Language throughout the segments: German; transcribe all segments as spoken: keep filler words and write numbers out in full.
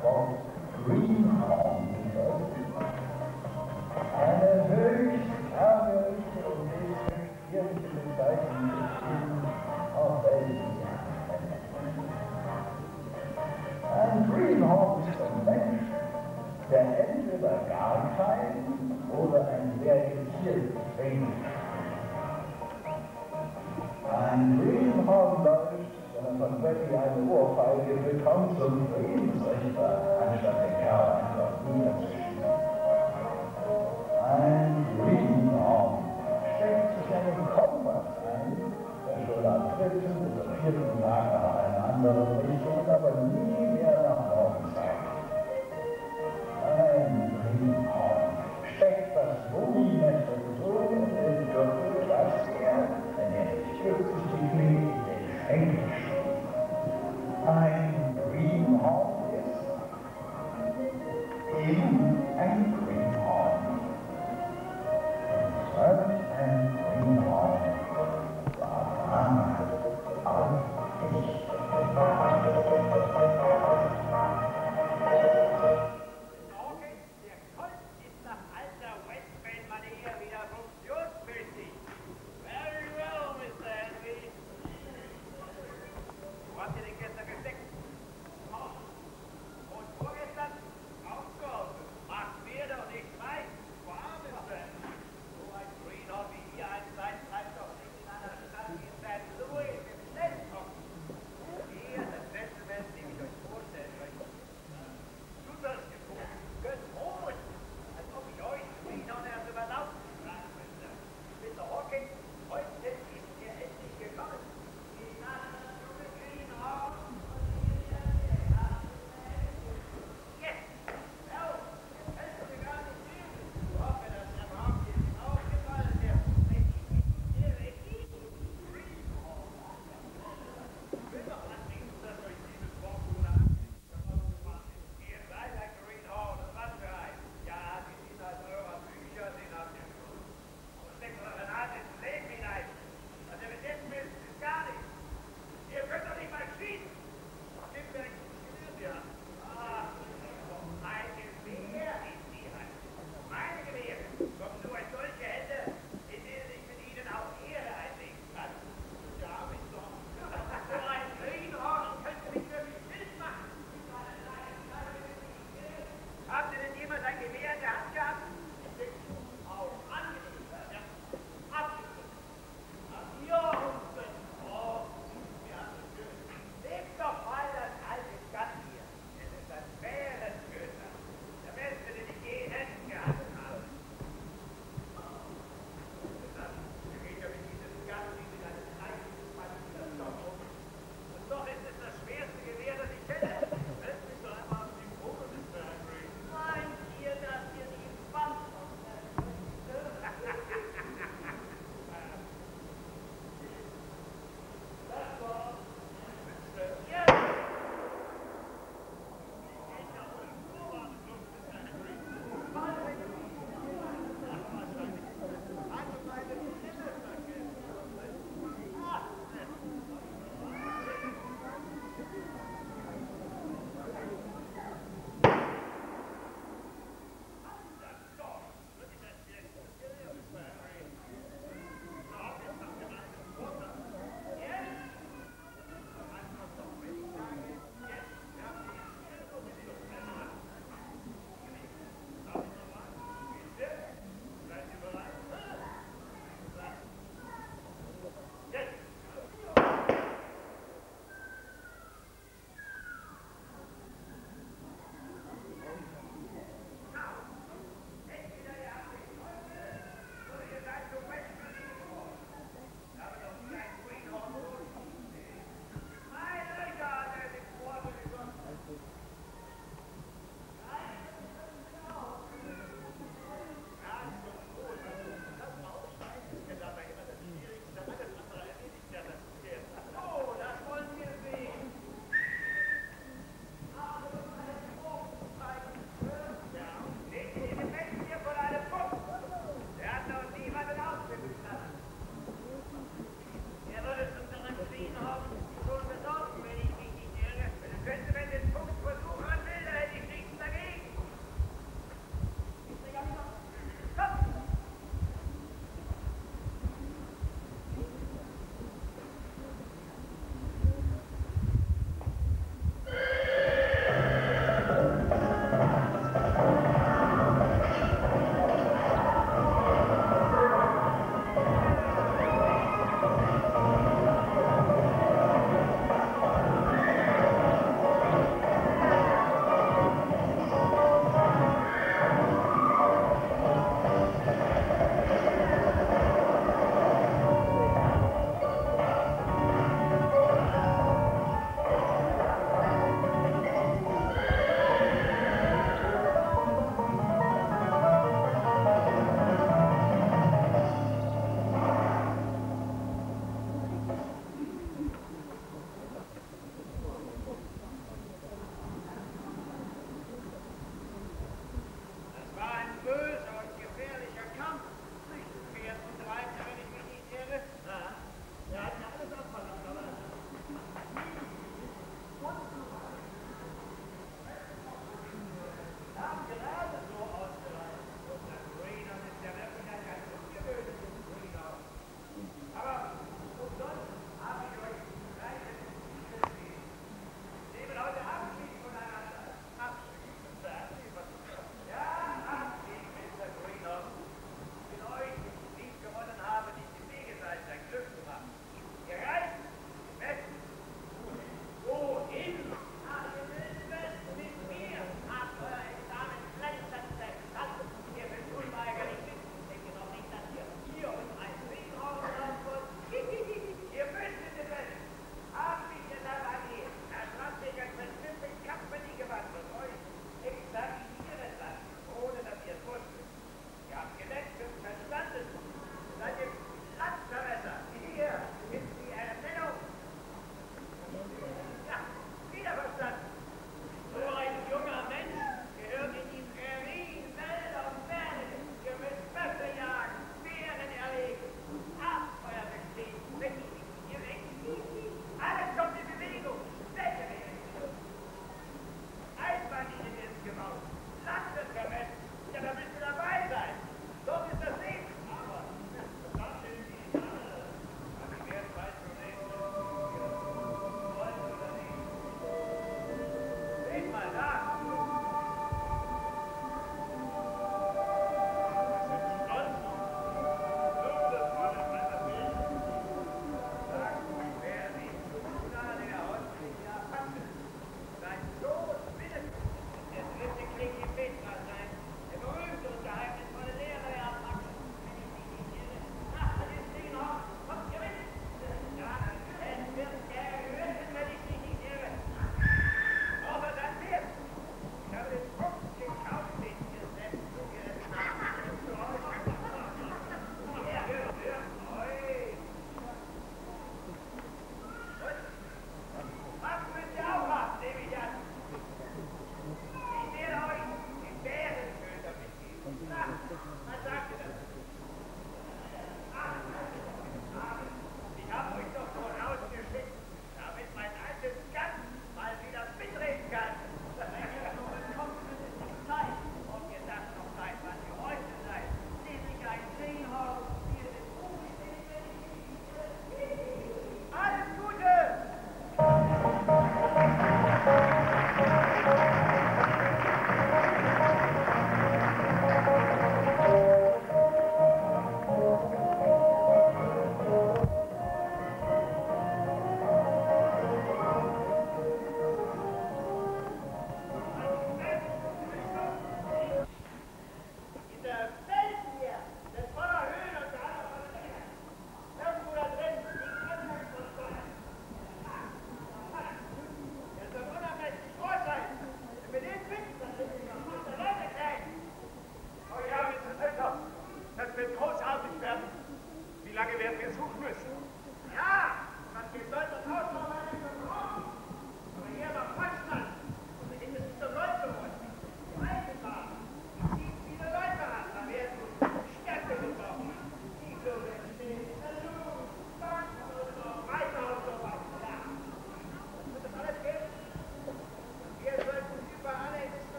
Ein Greenhorn.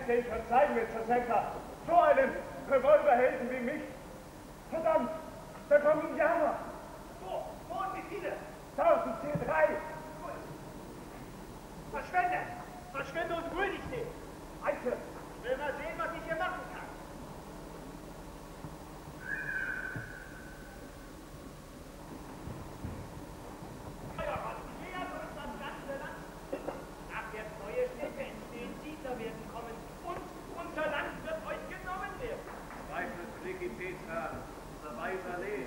endlich, verzeihen mir, Mister Sackler, so einem Revolverhelden wie mich. Verdammt, da kommen Indianer. Wo? Wo und wie viele? tausend C drei. Verschwinde! Verschwinde und rühr dich nicht! Eike! Ich will mal sehen, was ich hier machen kann. Thank you.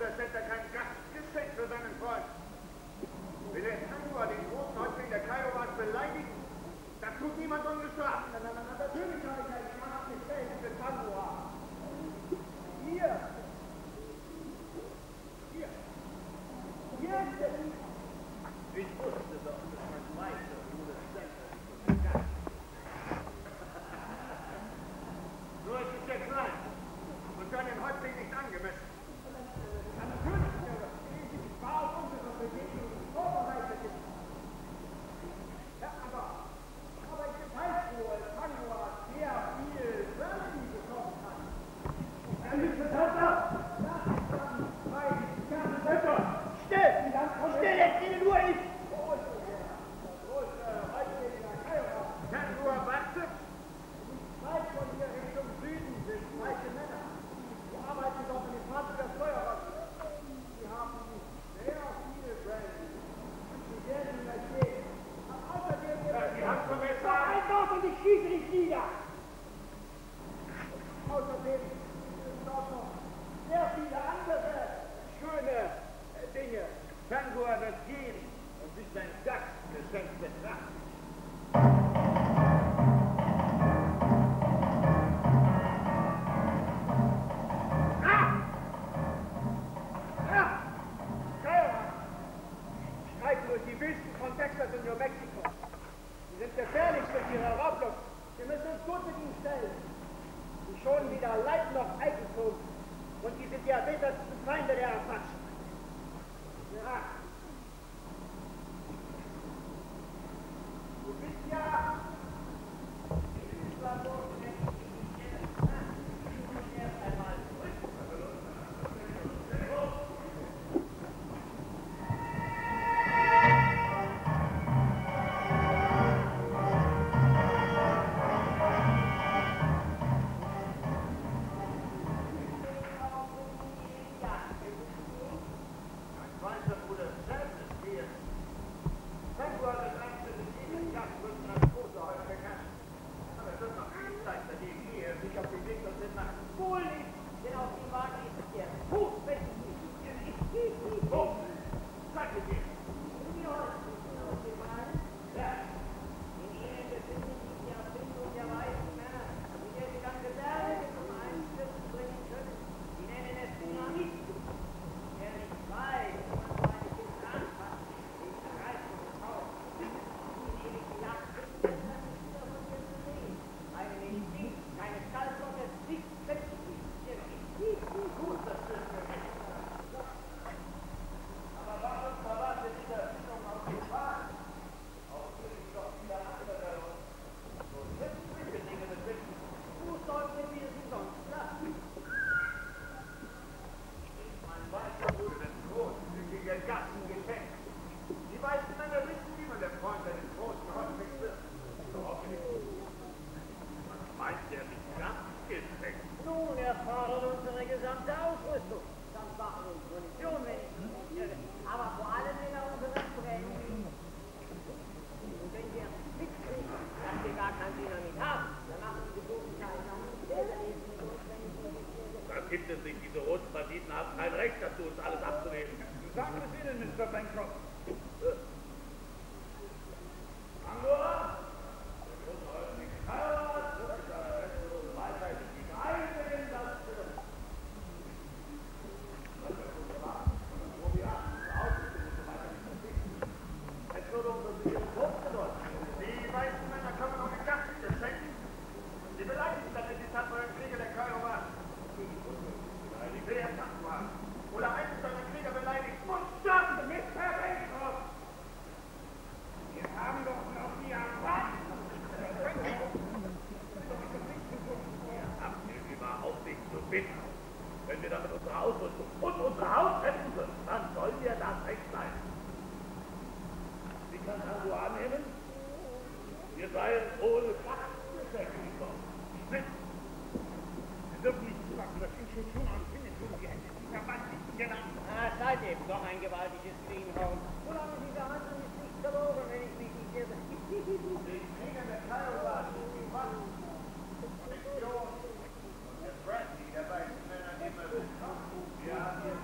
das Wetter kein Gastgeschenk für seinen Freund. Will er nur den großen Häuptling der Kairowas beleidigen? Das tut niemand ungestraft. Nein, nein, nein, natürlich habe ich einen Mann abgestellt für Tanua. Hier. Hier. Hier ist es. Ich wusste doch, dass mein Meister nur das Zentrum ist. So ist es sehr klein und kann den Häuptling nicht angemessen.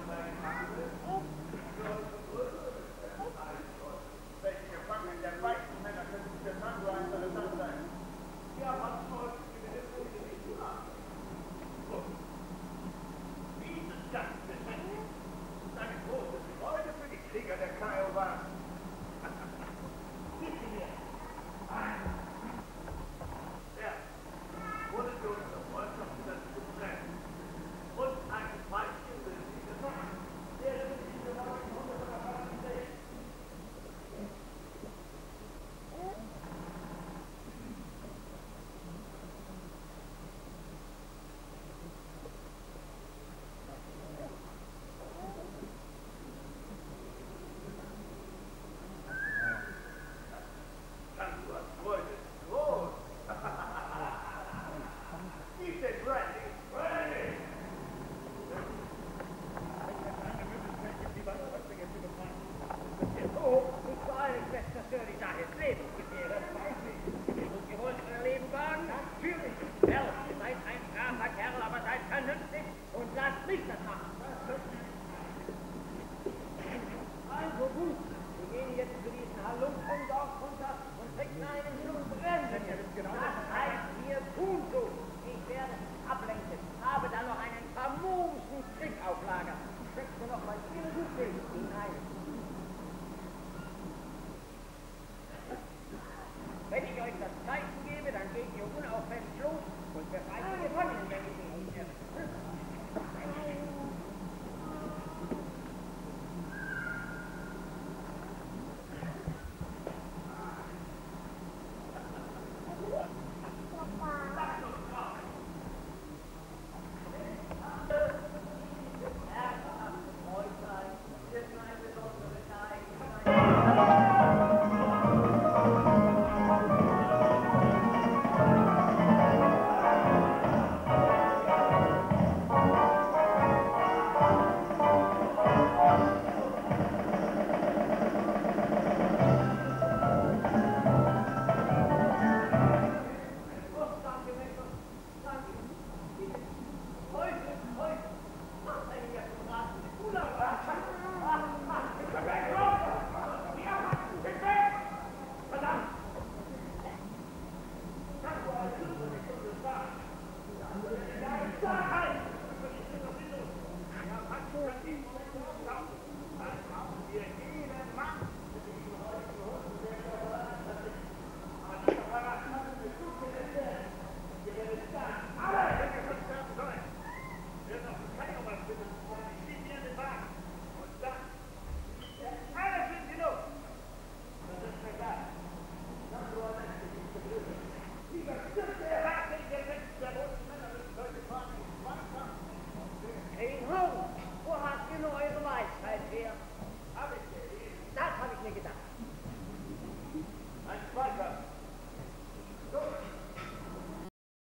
Thank you.